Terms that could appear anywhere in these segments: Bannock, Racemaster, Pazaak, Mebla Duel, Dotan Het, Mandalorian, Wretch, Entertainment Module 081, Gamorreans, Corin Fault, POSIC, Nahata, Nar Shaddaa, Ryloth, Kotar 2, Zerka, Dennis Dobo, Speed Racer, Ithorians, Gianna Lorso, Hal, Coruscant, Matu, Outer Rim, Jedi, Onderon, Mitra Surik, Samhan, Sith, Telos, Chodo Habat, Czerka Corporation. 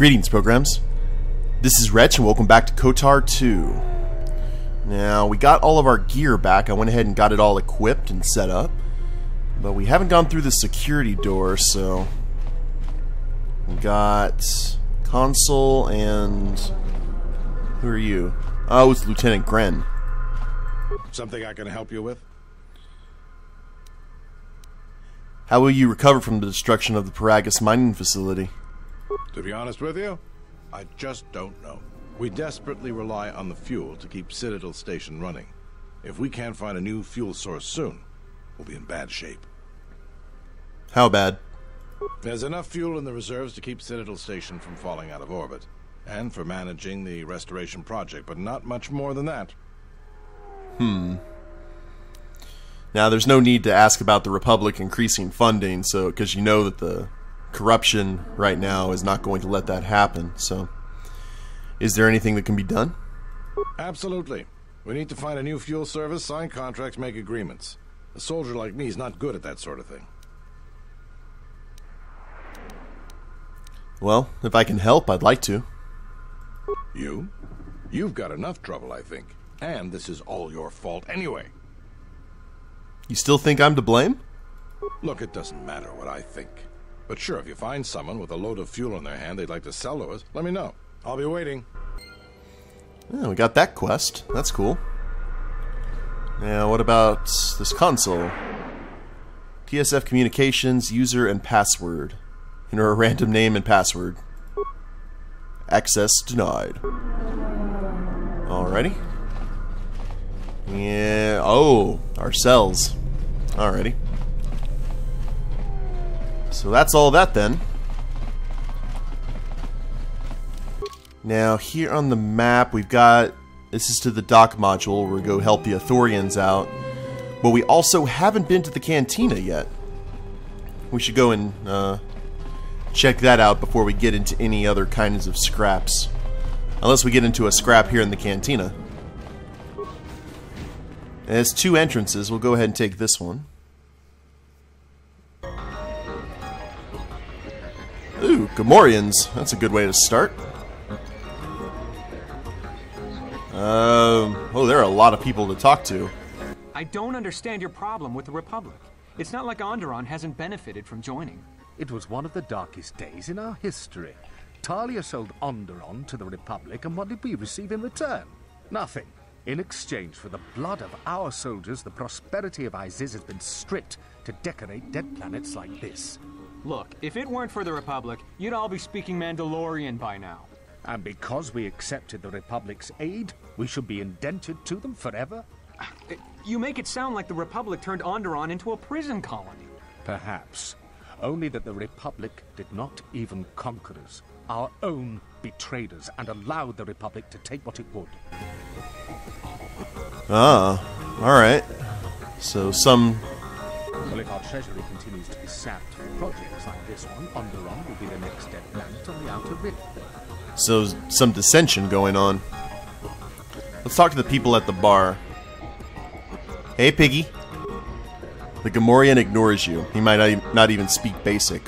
Greetings, programs. This is Wretch, and welcome back to Kotar 2. Now, we got all of our gear back. I went ahead and got it all equipped and set up. But we haven't gone through the security door, so... we got... console and... who are you? Oh, it's Lieutenant Gren. Something I can help you with? How will you recover from the destruction of the Peragus mining facility? To be honest with you, I just don't know. We desperately rely on the fuel to keep Citadel Station running. If we can't find a new fuel source soon, we'll be in bad shape. How bad? There's enough fuel in the reserves to keep Citadel Station from falling out of orbit, and for managing the restoration project, but not much more than that. Now, there's no need to ask about the Republic increasing funding, so because you know that the corruption right now is not going to let that happen. So, is there anything that can be done? Absolutely. We need to find a new fuel service, sign contracts, make agreements. A soldier like me is not good at that sort of thing. Well, if I can help, I'd like to. You? You've got enough trouble, I think. And this is all your fault anyway. You still think I'm to blame? Look, it doesn't matter what I think. But sure, if you find someone with a load of fuel in their hand they'd like to sell to us, let me know. I'll be waiting. Yeah, we got that quest. That's cool. Now, what about this console? TSF Communications, user and password. Enter a random name and password. Access denied. Alrighty. Yeah, oh, ourselves. Alrighty. So that's all that then. Now here on the map we've got, this is to the dock module where we go help the Ithorians out. But we also haven't been to the cantina yet. We should go and check that out before we get into any other kinds of scraps. Unless we get into a scrap here in the cantina. It has two entrances. We'll go ahead and take this one. Ooh, Gamorreans. That's a good way to start. Oh, there are a lot of people to talk to. I don't understand your problem with the Republic. It's not like Onderon hasn't benefited from joining. It was one of the darkest days in our history. Talia sold Onderon to the Republic, and what did we receive in return? Nothing. In exchange for the blood of our soldiers, the prosperity of Iziz has been stripped to decorate dead planets like this. Look, if it weren't for the Republic, you'd all be speaking Mandalorian by now. And because we accepted the Republic's aid, we should be indented to them forever? You make it sound like the Republic turned Onderon into a prison colony. Perhaps. Only that the Republic did not even conquer us. Our own betrayed us and allowed the Republic to take what it would. Ah, alright. So some... well, if our treasury continues to be sapped for projects like this one, Onderon will be the next dead planet on the Outer Rim. So, some dissension going on. Let's talk to the people at the bar. Hey, Piggy. The Gamorrean ignores you. He might not even speak basic.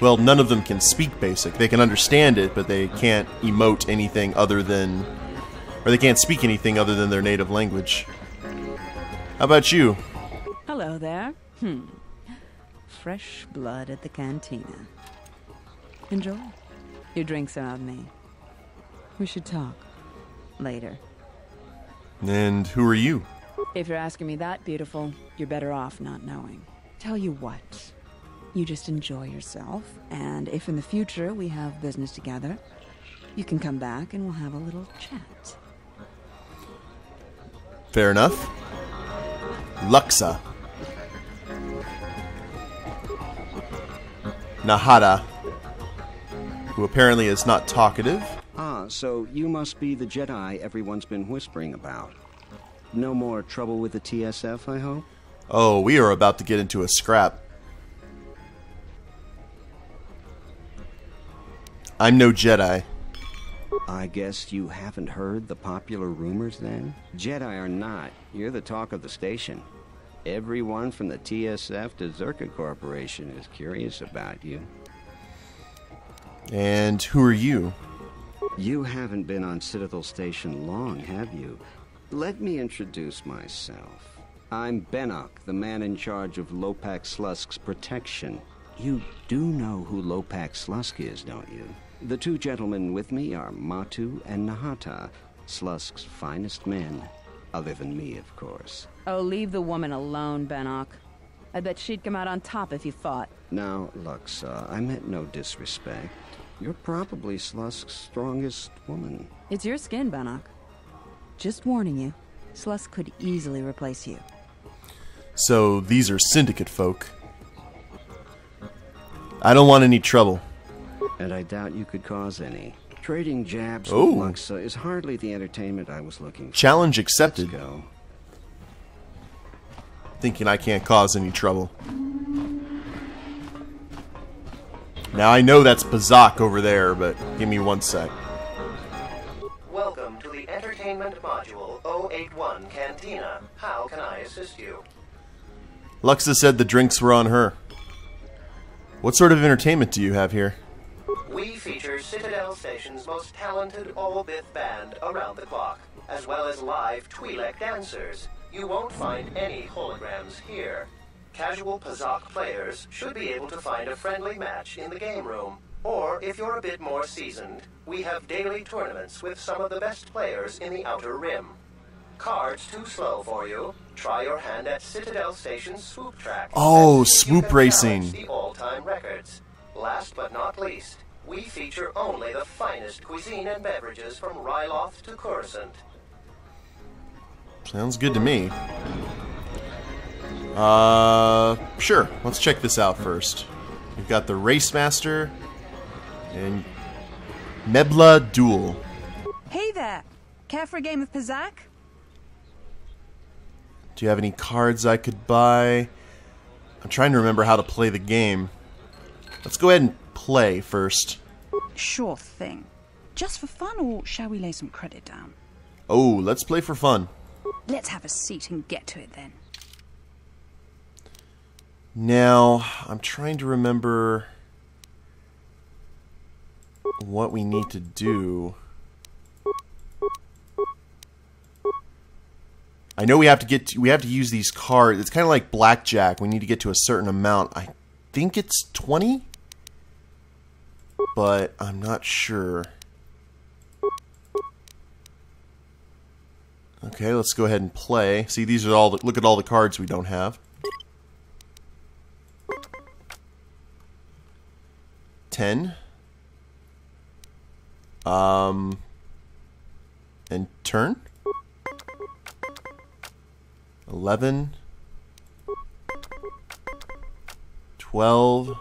Well, none of them can speak basic. They can understand it, but they can't emote anything other than... or they can't speak anything other than their native language. How about you? Hello there. Fresh blood at the cantina. Enjoy. Your drinks are on me. We should talk. Later. And who are you? If you're asking me that, beautiful, you're better off not knowing. Tell you what. You just enjoy yourself, and if in the future we have business together, you can come back and we'll have a little chat. Fair enough. Luxa. Nahata. Who apparently is not talkative. Ah, so you must be the Jedi everyone's been whispering about. No more trouble with the TSF, I hope? Oh, we are about to get into a scrap. I'm no Jedi. I guess you haven't heard the popular rumors then? Jedi or not, you're the talk of the station. Everyone from the TSF to Czerka Corporation is curious about you. And who are you? You haven't been on Citadel Station long, have you? Let me introduce myself. I'm Bannock, the man in charge of Lopak Slusk's protection. You do know who Lopak Slusk is, don't you? The two gentlemen with me are Matu and Nahata, Slusk's finest men. Other than me, of course. Oh, leave the woman alone, Bannock. I bet she'd come out on top if you fought. Now, Luxa, I meant no disrespect. You're probably Slusk's strongest woman. It's your skin, Bannock. Just warning you, Slusk could easily replace you. So, these are syndicate folk. I don't want any trouble. And I doubt you could cause any. Trading jabs with Luxa is hardly the entertainment I was looking for. Challenge accepted. Let's go. Thinking I can't cause any trouble. Now I know that's Pazaak over there, but give me one sec. Welcome to the Entertainment Module 081 Cantina. How can I assist you? Luxa said the drinks were on her. What sort of entertainment do you have here? We feature Citadel Station's most talented all-bith band around the clock, as well as live Twi'lek dancers. You won't find any holograms here. Casual Pazaak players should be able to find a friendly match in the game room. Or, if you're a bit more seasoned, we have daily tournaments with some of the best players in the Outer Rim. Cards too slow for you? Try your hand at Citadel Station's swoop track. Oh, swoop racing. The all-time records. Last but not least, we feature only the finest cuisine and beverages from Ryloth to Coruscant. Sounds good to me. Sure. Let's check this out first. We've got the Racemaster and Mebla Duel. Hey there! Care for a game of Pazaak? Do you have any cards I could buy? I'm trying to remember how to play the game. Let's go ahead and play first. Sure thing. Just for fun, or shall we lay some credit down? Oh, let's play for fun. Let's have a seat and get to it then. Now, I'm trying to remember what we need to do. I know we have to use these cards. It's kind of like blackjack. We need to get to a certain amount. I think it's 20, but I'm not sure. Okay, let's go ahead and play. See, these are all the, look at all the cards we don't have. 10. And turn. 11. 12.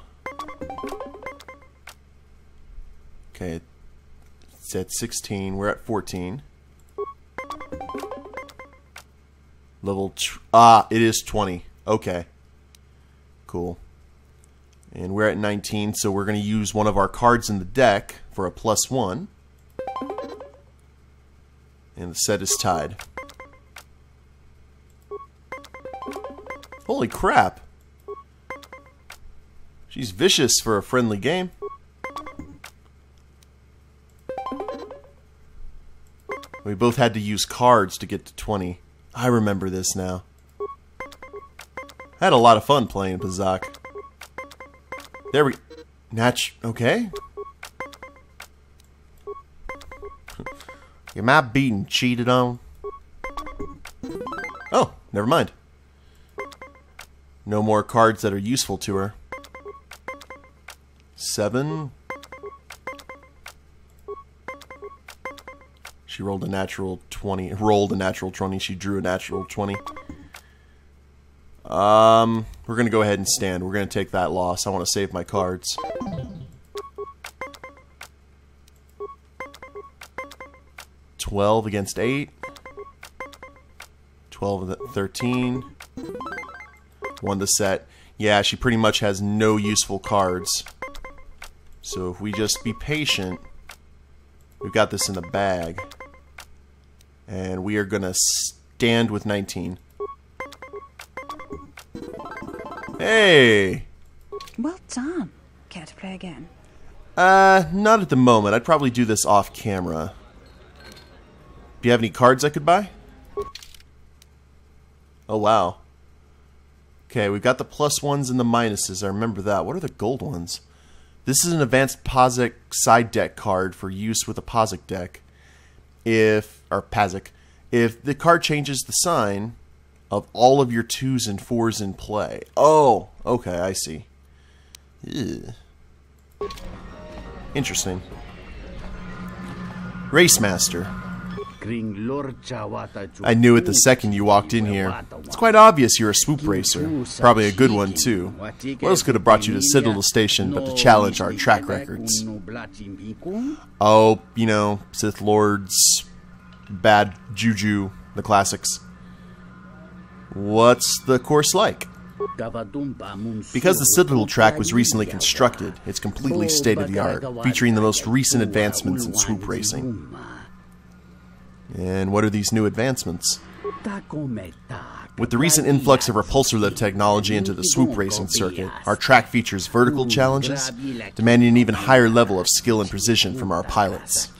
Okay, it's at 16. We're at 14. Level it is 20. Okay. Cool. And we're at 19, so we're going to use one of our cards in the deck for a +1. And the set is tied. Holy crap. She's vicious for a friendly game. We both had to use cards to get to 20. I remember this now. I had a lot of fun playing Pazaak. There we go. Okay. Am I being cheated on? Oh, never mind. No more cards that are useful to her. 7. She rolled a natural 20. She drew a natural 20. We're going to go ahead and stand. We're going to take that loss. I want to save my cards. Twelve against 8. 12 and 13. Won the set. Yeah, she pretty much has no useful cards. So if we just be patient, we've got this in the bag. And we are gonna stand with 19. Hey! Well done. Care to play again? Not at the moment. I'd probably do this off camera. Do you have any cards I could buy? Oh, wow. Okay, we've got the plus ones and the minuses. I remember that. What are the gold ones? This is an advanced POSIC side deck card for use with a POSIC deck. If the card changes the sign of all of your 2s and 4s in play. Oh, okay, I see. Ew. Interesting. Racemaster. I knew it the second you walked in here. It's quite obvious you're a swoop racer. Probably a good one, too. What else could have brought you to Citadel Station but to challenge our track records? Oh, you know, Sith Lords, bad juju, the classics. What's the course like? Because the Citadel track was recently constructed, it's completely state-of-the-art, featuring the most recent advancements in swoop racing. And what are these new advancements? With the recent influx of repulsor-led technology into the swoop racing circuit, our track features vertical challenges, demanding an even higher level of skill and precision from our pilots.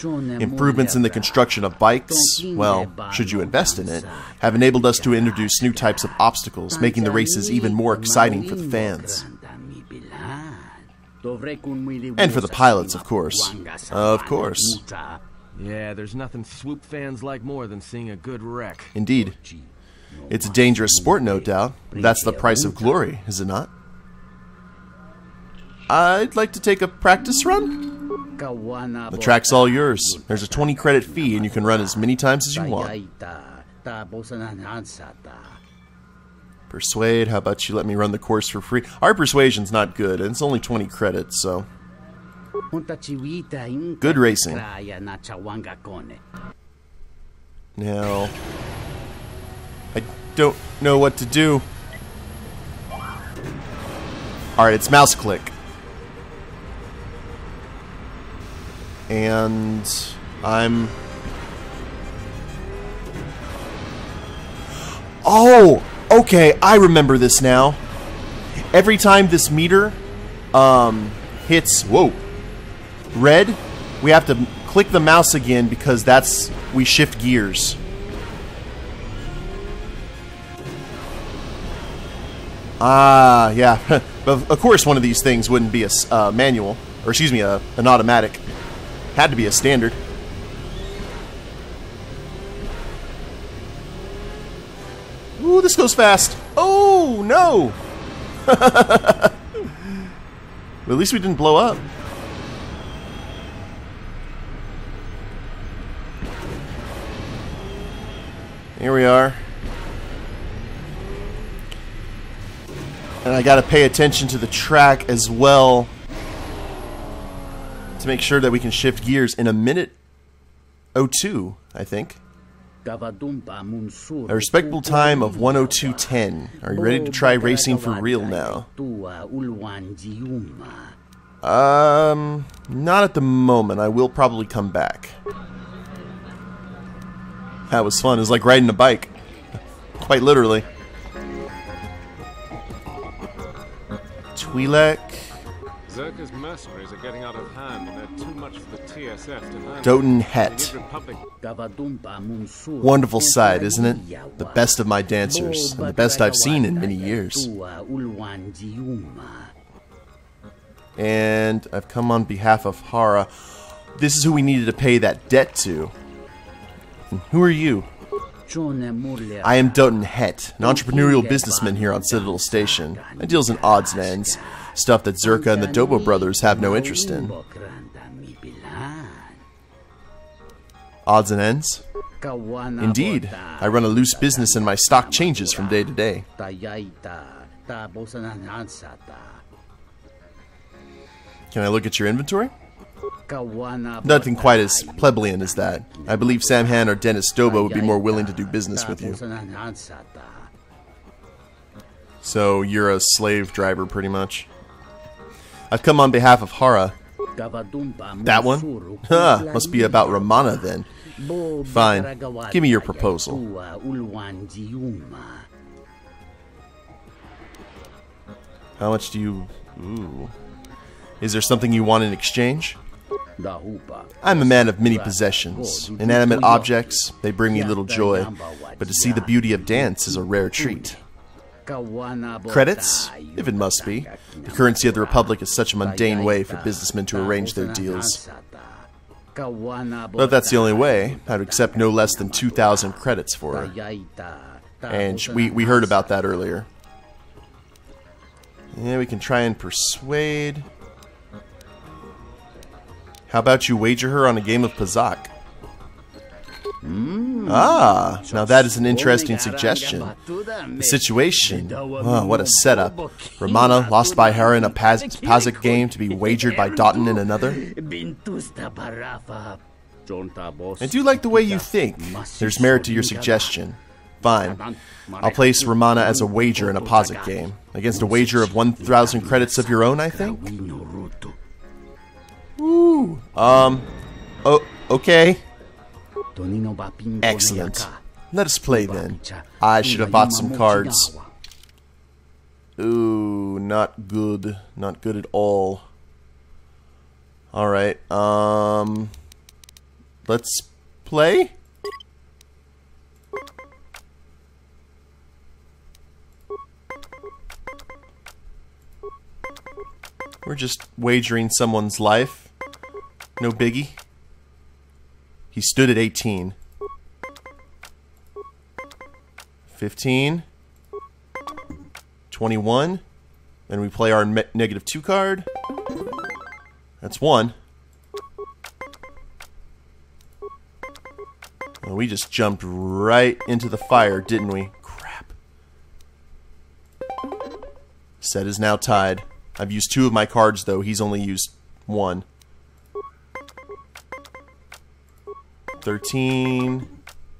Improvements in the construction of bikes, well, should you invest in it, have enabled us to introduce new types of obstacles, making the races even more exciting for the fans. And for the pilots, of course. Of course. Yeah, there's nothing swoop fans like more than seeing a good wreck. Indeed. It's a dangerous sport, no doubt. That's the price of glory, is it not? I'd like to take a practice run. The track's all yours. There's a 20-credit fee and you can run as many times as you want. Persuade, how about you let me run the course for free? Our persuasion's not good, and it's only 20 credits, so... Good racing. Now... I don't know what to do. Alright, it's mouse click. And I'm... Oh! Okay, I remember this now. Every time this meter hits... Whoa! Red, we have to click the mouse again because that's... We shift gears. Ah, yeah. Of course one of these things wouldn't be a manual. Or excuse me, an automatic. Had to be a standard. Ooh, this goes fast. Oh, no! Well, at least we didn't blow up. Here we are. And I gotta pay attention to the track as well, to make sure that we can shift gears in a minute 02, I think. A respectable time of 1:02:10. Are you ready to try racing for real now? Not at the moment. I will probably come back. That was fun. It was like riding a bike. Quite literally. Twi'lek. Zerka's mercenaries are getting out of hand and they're too much for the TSF to handle. Dotan Het. Wonderful sight, isn't it? The best of my dancers, and the best I've seen in many years. And I've come on behalf of Hara. This is who we needed to pay that debt to. And who are you? I am Dotan Het, an entrepreneurial businessman here on Citadel Station. I deals in odds and ends. Stuff that Zerka and the Dobo brothers have no interest in. Odds and ends? Indeed. I run a loose business and my stock changes from day to day. Can I look at your inventory? Nothing quite as plebeian as that. I believe Samhan or Dennis Dobo would be more willing to do business with you. So you're a slave driver, pretty much. I've come on behalf of Hara. That one? Huh, must be about Ramana then. Fine, give me your proposal. How much do you... Ooh. Is there something you want in exchange? I'm a man of many possessions. Inanimate objects, they bring me little joy, but to see the beauty of dance is a rare treat. Credits? If it must be. The currency of the Republic is such a mundane way for businessmen to arrange their deals. But if that's the only way, I'd accept no less than 2,000 credits for her. And we heard about that earlier. Yeah, we can try and persuade. How about you wager her on a game of Pazaak? Ah, now that is an interesting suggestion. The situation, oh, what a setup. Ramana lost by Hara in a Pazaak game to be wagered by Dotan in another. I do like the way you think. There's merit to your suggestion. Fine. I'll place Ramana as a wager in a Pazaak game. Against a wager of 1,000 credits of your own, I think? Ooh. Oh, okay. Excellent. Let us play then. I should have bought some cards. Ooh, not good. Not good at all. Alright, let's play? We're just wagering someone's life. No biggie. He stood at 18. 15. 21. Then we play our -2 card. That's one. Well, we just jumped right into the fire, didn't we? Crap. Set is now tied. I've used two of my cards, though. He's only used one. 13,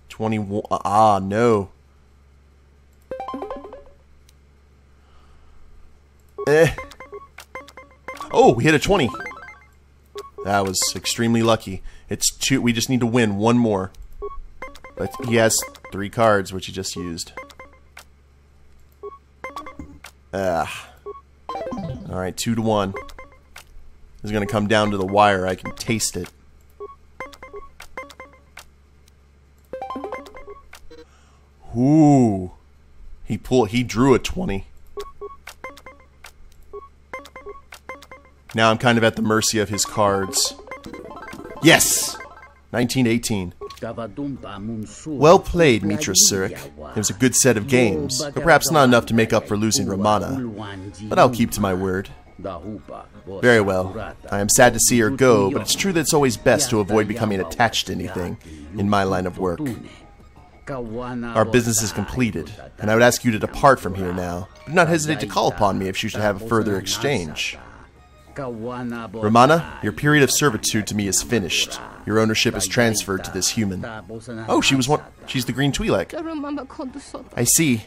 21, ah, no. Eh. Oh, we hit a 20. That was extremely lucky. It's two, we just need to win one more. But he has 3 cards, which he just used. Ah. Alright, 2-1. This is gonna come down to the wire, I can taste it. Ooh, he drew a 20. Now I'm kind of at the mercy of his cards. Yes! 1918. Well played, Mitra Surik. It was a good set of games, but perhaps not enough to make up for losing Ramana. But I'll keep to my word. Very well. I am sad to see her go, but it's true that it's always best to avoid becoming attached to anything in my line of work. Our business is completed, and I would ask you to depart from here now. Do not hesitate to call upon me if you should have a further exchange. Ramana, your period of servitude to me is finished. Your ownership is transferred to this human. Oh, she's the green Twi'lek. I see.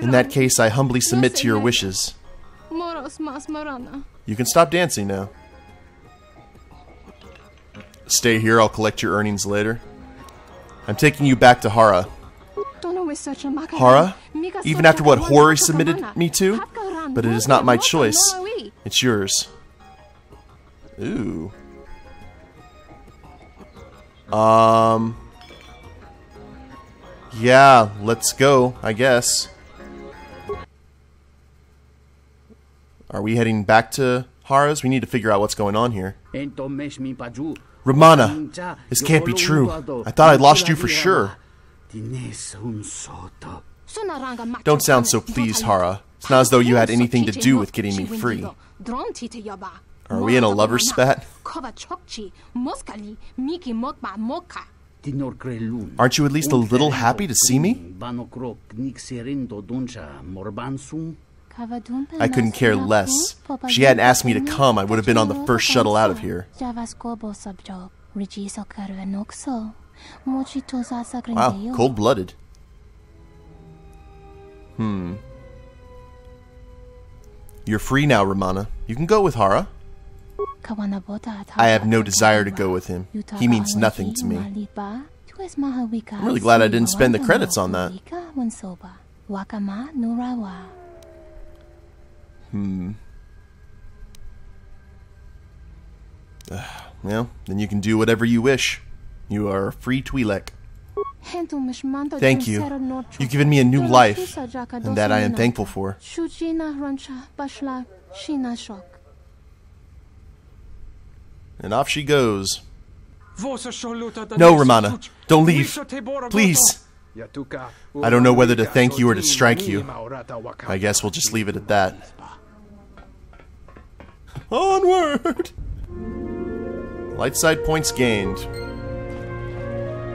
In that case, I humbly submit to your wishes. You can stop dancing now. Stay here, I'll collect your earnings later. I'm taking you back to Hara. Hara? Even after what horror submitted me to? But it is not my choice. It's yours. Ooh. Yeah, let's go, I guess. Are we heading back to Hara's? We need to figure out what's going on here. Ramana, this can't be true. I thought I lost you for sure. Don't sound so pleased, Hara. It's not as though you had anything to do with getting me free. Are we in a lover spat? Aren't you at least a little happy to see me? I couldn't care less. If she hadn't asked me to come, I would have been on the first shuttle out of here. Wow, cold-blooded. Hmm. You're free now, Ramana. You can go with Hara. I have no desire to go with him. He means nothing to me. I'm really glad I didn't spend the credits on that. Hmm. Well, then you can do whatever you wish. You are a free Twi'lek. Thank you. You've given me a new life, and that I am thankful for. And off she goes. No, Ramana, don't leave. Please. I don't know whether to thank you or to strike you. I guess we'll just leave it at that. Onward! Light side points gained.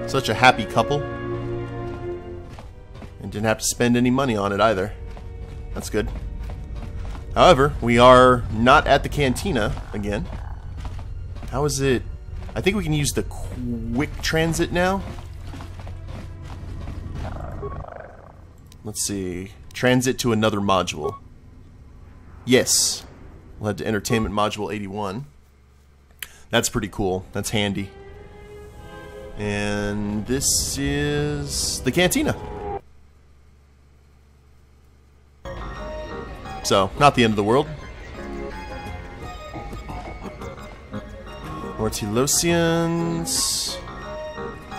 Such a happy couple. And didn't have to spend any money on it either. That's good. However, we are not at the cantina again. How is it? I think we can use the quick transit now. Let's see. Transit to another module. Yes. We'll head to Entertainment Module 81. That's pretty cool. That's handy. And this is the cantina. So, not the end of the world. Mortilosians.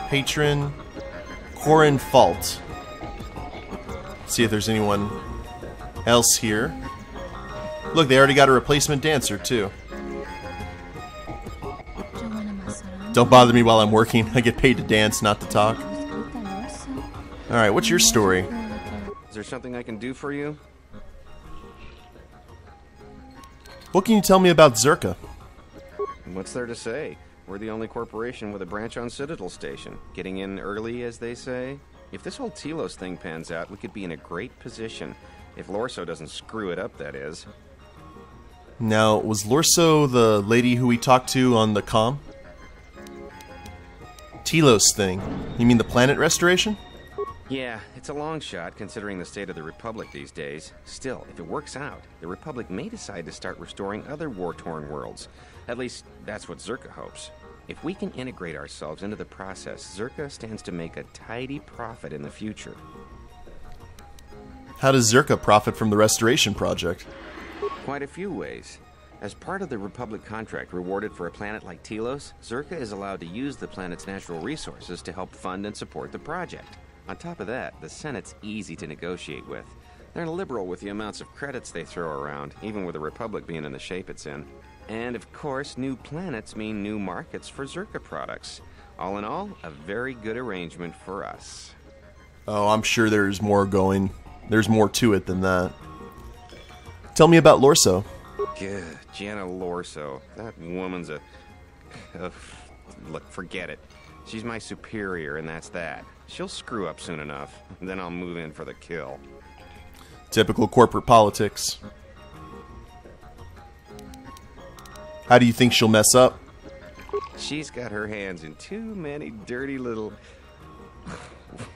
Patron. Corin Fault. See if there's anyone else here. Look, they already got a replacement dancer, too. Don't bother me while I'm working. I get paid to dance, not to talk. Alright, what's your story? Is there something I can do for you? What can you tell me about Czerka? What's there to say? We're the only corporation with a branch on Citadel Station. Getting in early, as they say. If this whole Telos thing pans out, we could be in a great position. If Lorso doesn't screw it up, that is. Now, was Lorso the lady who we talked to on the comm? Telos thing. You mean the planet restoration? Yeah, it's a long shot considering the state of the Republic these days. Still, if it works out, the Republic may decide to start restoring other war-torn worlds. At least, that's what Czerka hopes. If we can integrate ourselves into the process, Czerka stands to make a tidy profit in the future. How does Czerka profit from the restoration project? Quite a few ways. As part of the Republic contract rewarded for a planet like Telos, Czerka is allowed to use the planet's natural resources to help fund and support the project. On top of that, the Senate's easy to negotiate with. They're liberal with the amounts of credits they throw around, even with the Republic being in the shape it's in. And of course, new planets mean new markets for Czerka products. All in all, a very good arrangement for us. Oh, I'm sure there's more going. There's more to it than that. Tell me about Lorso. Good, Gianna Lorso. That woman's a... Look, forget it. She's my superior, and that's that. She'll screw up soon enough. Then I'll move in for the kill. Typical corporate politics. How do you think she'll mess up? She's got her hands in too many dirty little...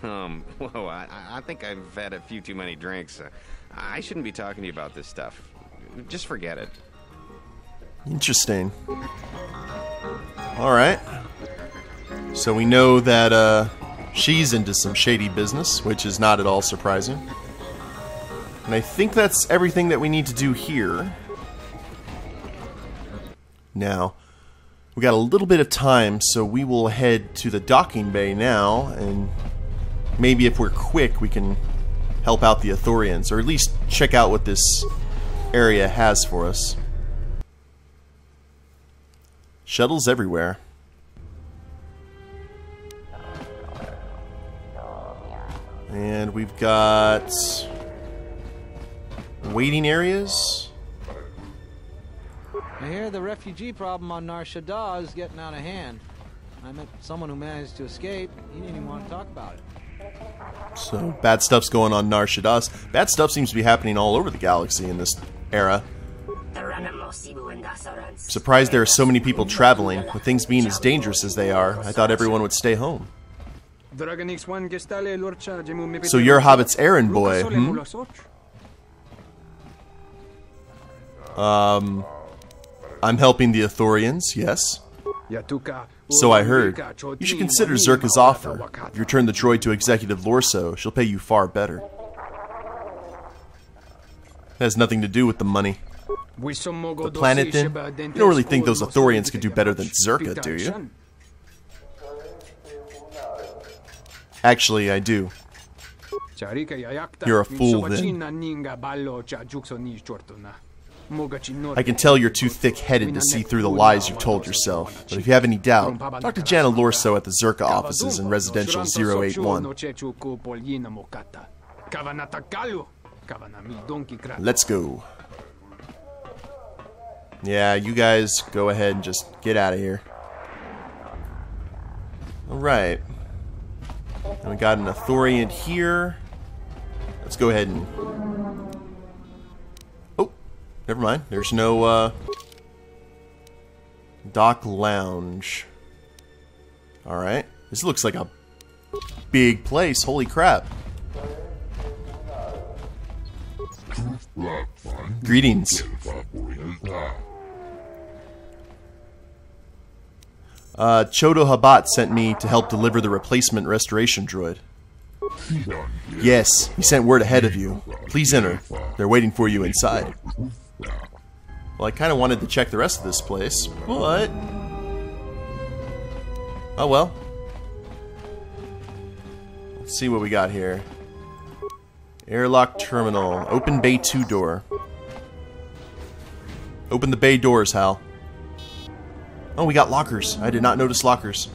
Whoa, I think I've had a few too many drinks. I shouldn't be talking to you about this stuff. Just forget it. Interesting. Alright. So we know that she's into some shady business, which is not at all surprising. And I think that's everything that we need to do here. Now... we got a little bit of time, so we will head to the docking bay now, and maybe if we're quick, we can help out the Ithorians, or at least check out what this area has for us. Shuttles everywhere. And we've got waiting areas. I hear the refugee problem on Nar Shaddaa is getting out of hand. I met someone who managed to escape. He didn't even want to talk about it. So, bad stuff's going on Nar Shaddaa. Bad stuff seems to be happening all over the galaxy in this era. Surprised there are so many people traveling. With things being as dangerous as they are, I thought everyone would stay home. So you're Hobbit's errand boy, hmm? I'm helping the Ithorians, yes? So I heard. You should consider Czerka's offer. If you return the droid to Executive Lorso, she'll pay you far better. It has nothing to do with the money. the planet then? You don't really think those Ithorians could do better than Czerka, do you? Actually, I do. You're a fool then. I can tell you're too thick-headed to see through the lies you've told yourself, but if you have any doubt, talk to Jana Lorso at the Czerka offices in Residential 081. Let's go. Yeah, you guys go ahead and just get out of here. Alright. And we got an Ithorian here. Let's go ahead and... Oh, never mind. There's no dock lounge. Alright. This looks like a big place. Holy crap. Greetings. Chodo Habat sent me to help deliver the replacement restoration droid. Yes, he sent word ahead of you. Please enter. They're waiting for you inside. Well, I kind of wanted to check the rest of this place, but... Oh well. Let's see what we got here. Airlock terminal. Open bay 2 door. Open the bay doors, Hal. Oh, we got lockers. I did not notice lockers.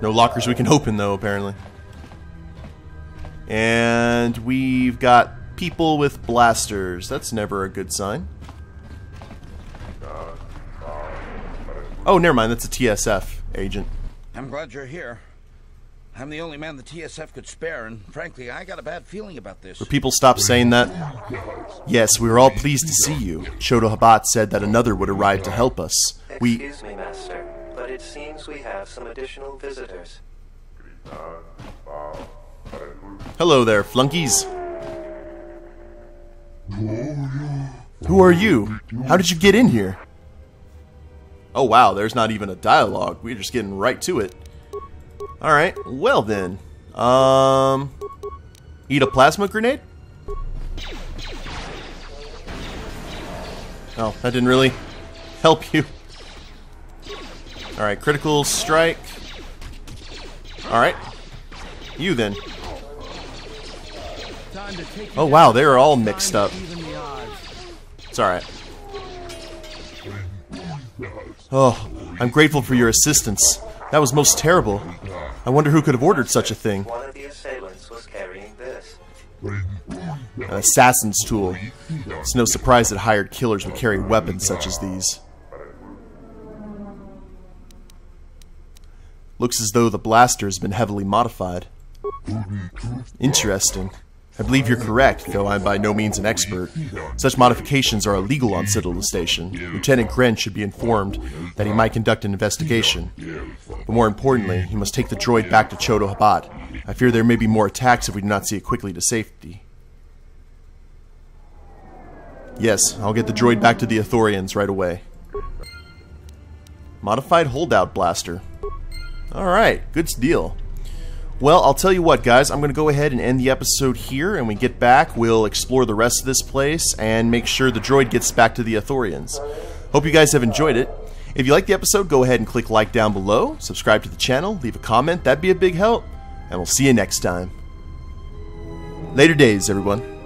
No lockers we can open, though, apparently. And we've got people with blasters. That's never a good sign. Oh, never mind. That's a TSF agent. I'm glad you're here. I'm the only man the TSF could spare, and frankly, I got a bad feeling about this. Will people stop saying that? Yes, we were all pleased to see you. Chodo Habat said that another would arrive to help us. We... Excuse me, Master, but it seems we have some additional visitors. Hello there, flunkies. Who are you? How did you get in here? Oh wow, there's not even a dialogue. We're just getting right to it. Alright, well then. Eat a plasma grenade? Oh, that didn't really help you. Alright, critical strike. Alright. You then. Oh wow, they are all mixed up. It's alright. Oh, I'm grateful for your assistance. That was most terrible. I wonder who could have ordered such a thing. One of the assailants was carrying this. An assassin's tool. It's no surprise that hired killers would carry weapons such as these. Looks as though the blaster has been heavily modified. Interesting. I believe you're correct, though I'm by no means an expert. Such modifications are illegal on Citadel Station. Lieutenant Gren should be informed that he might conduct an investigation. But more importantly, he must take the droid back to Chodo Habat. I fear there may be more attacks if we do not see it quickly to safety. Yes, I'll get the droid back to the Ithorians right away. Modified holdout blaster. Alright, good deal. Well, I'll tell you what, guys, I'm going to go ahead and end the episode here, and when we get back, we'll explore the rest of this place and make sure the droid gets back to the Ithorians. Hope you guys have enjoyed it. If you liked the episode, go ahead and click like down below, subscribe to the channel, leave a comment, that'd be a big help, and we'll see you next time. Later days, everyone.